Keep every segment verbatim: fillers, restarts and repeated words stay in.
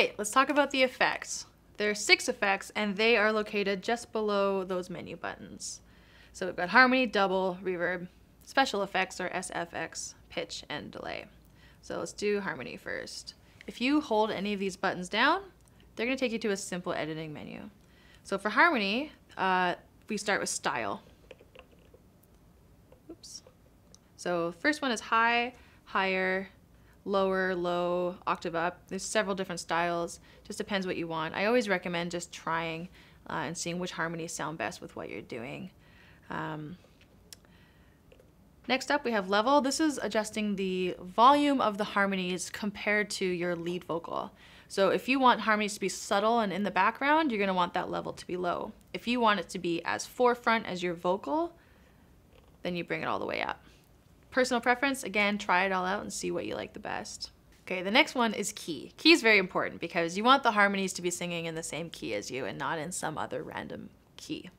right, let's talk about the effects. There are six effects and they are located just below those menu buttons. So we've got harmony, double, reverb, special effects or S F X, pitch, and delay. So let's do harmony first. If you hold any of these buttons down, they're gonna take you to a simple editing menu. So for harmony, uh, we start with style. Oops. So first one is high, higher, lower, low, octave up. There's several different styles. Just depends what you want. I always recommend just trying uh, and seeing which harmonies sound best with what you're doing. Um, Next up, we have level. This is adjusting the volume of the harmonies compared to your lead vocal. So if you want harmonies to be subtle and in the background, you're gonna want that level to be low. If you want it to be as forefront as your vocal, then you bring it all the way up. Personal preference, again, try it all out and see what you like the best. Okay, the next one is key. Key is very important because you want the harmonies to be singing in the same key as you and not in some other random key.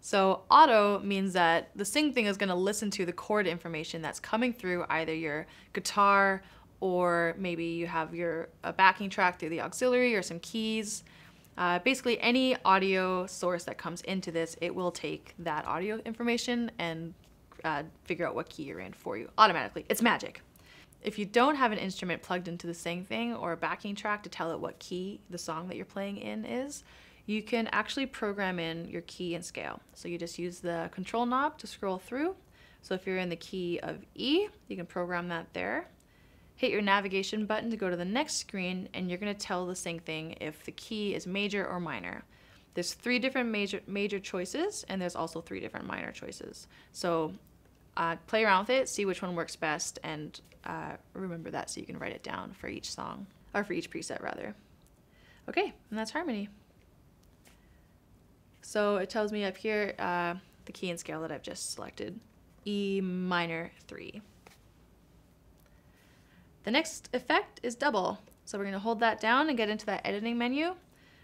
So auto means that the SingThing is going to listen to the chord information that's coming through either your guitar or maybe you have your a backing track through the auxiliary or some keys. Uh, basically any audio source that comes into this, it will take that audio information and uh, figure out what key you're in for you automatically. It's magic. If you don't have an instrument plugged into the SingThing or a backing track to tell it what key the song that you're playing in is, you can actually program in your key and scale. So you just use the control knob to scroll through. So if you're in the key of E, you can program that there. Hit your navigation button to go to the next screen and you're gonna tell the SingThing if the key is major or minor. There's three different major, major choices and there's also three different minor choices. So uh, play around with it, see which one works best and uh, remember that so you can write it down for each song, or for each preset rather. Okay, and that's harmony. So it tells me up here uh, the key and scale that I've just selected, E minor three. The next effect is double. So we're gonna hold that down and get into that editing menu.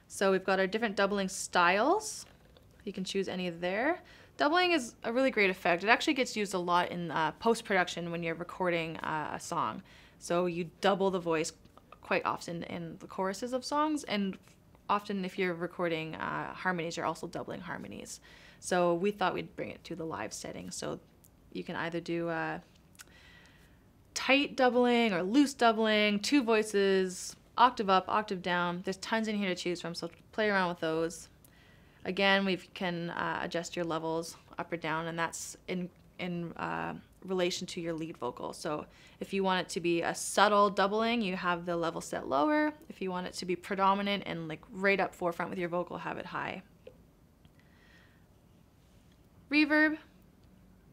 So we've got our different doubling styles. You can choose any there. Doubling is a really great effect. It actually gets used a lot in uh, post-production when you're recording uh, a song. So you double the voice quite often in the choruses of songs, and often if you're recording uh, harmonies, you're also doubling harmonies. So we thought we'd bring it to the live setting. So you can either do uh, tight doubling or loose doubling, two voices, octave up, octave down. There's tons in here to choose from, so play around with those. Again, we can uh, adjust your levels up or down, and that's in, in uh, relation to your lead vocal. So if you want it to be a subtle doubling, you have the level set lower. If you want it to be predominant and like right up forefront with your vocal, have it high. Reverb,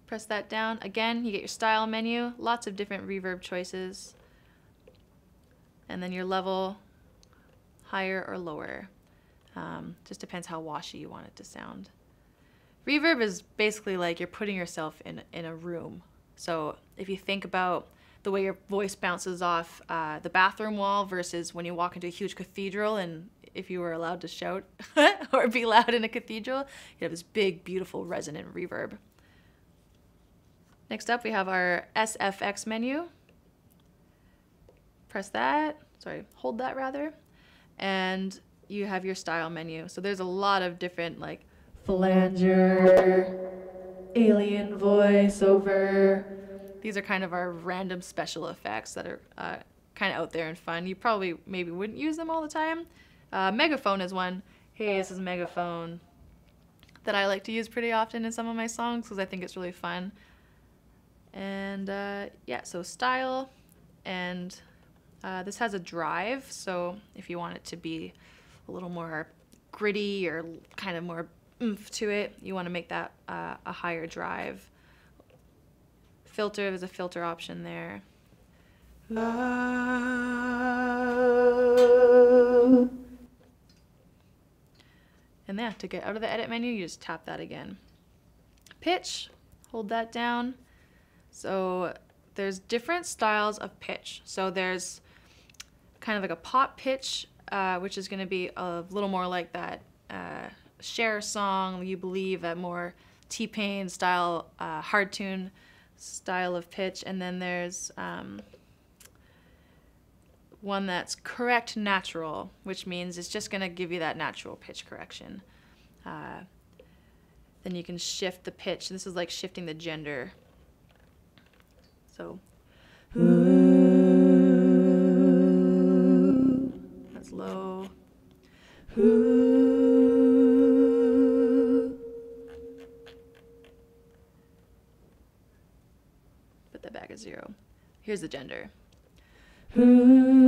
press that down. Again, you get your style menu, lots of different reverb choices. And then your level, higher or lower. Um, just depends how washy you want it to sound. Reverb is basically like you're putting yourself in, in a room. So if you think about the way your voice bounces off uh, the bathroom wall versus when you walk into a huge cathedral, and if you were allowed to shout or be loud in a cathedral, you'd have this big, beautiful, resonant reverb. Next up, we have our S F X menu. Press that, sorry, hold that rather, and you have your style menu. So there's a lot of different like flanger, alien voiceover. These are kind of our random special effects that are uh, kind of out there and fun. You probably maybe wouldn't use them all the time. Uh, megaphone is one. Hey, this is megaphone that I like to use pretty often in some of my songs because I think it's really fun. And uh, yeah, so style, and uh, this has a drive. So if you want it to be a little more gritty or kind of more oomph to it, you want to make that uh, a higher drive. Filter, there's a filter option there. Love. And then to get out of the edit menu, you just tap that again. Pitch, hold that down. So there's different styles of pitch. So there's kind of like a pop pitch, uh, which is going to be a little more like that uh, Cher song, You Believe, that more T-Pain style, uh, hard tune style of pitch. And then there's um, one that's correct natural, which means it's just going to give you that natural pitch correction. Uh, then you can shift the pitch. This is like shifting the gender. So, ooh, that's low. Ooh. Put that back at zero. Here's the gender. And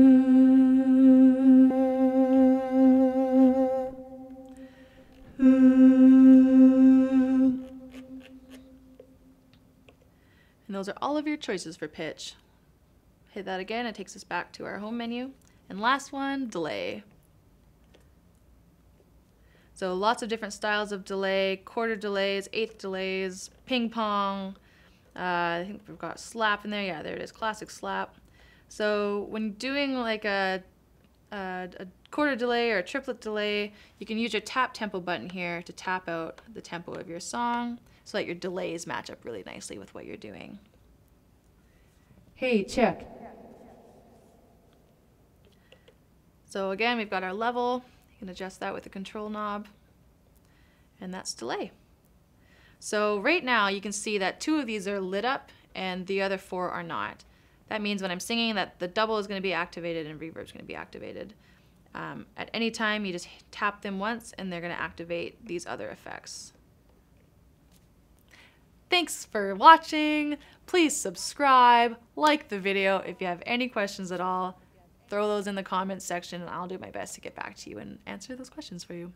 those are all of your choices for pitch. Hit that again, it takes us back to our home menu. And last one, delay. So lots of different styles of delay, quarter delays, eighth delays, ping pong. Uh, I think we've got slap in there. Yeah, there it is, classic slap. So when doing like a, a, a quarter delay or a triplet delay, you can use your tap tempo button here to tap out the tempo of your song so that your delays match up really nicely with what you're doing. Hey, check. So again, we've got our level. You can adjust that with the control knob, and that's delay. So right now you can see that two of these are lit up and the other four are not. That means when I'm singing that the double is going to be activated and reverb is going to be activated. Um, at any time, you just tap them once and they're going to activate these other effects. Thanks for watching. Please subscribe, like the video. If you have any questions at all, throw those in the comments section and I'll do my best to get back to you and answer those questions for you.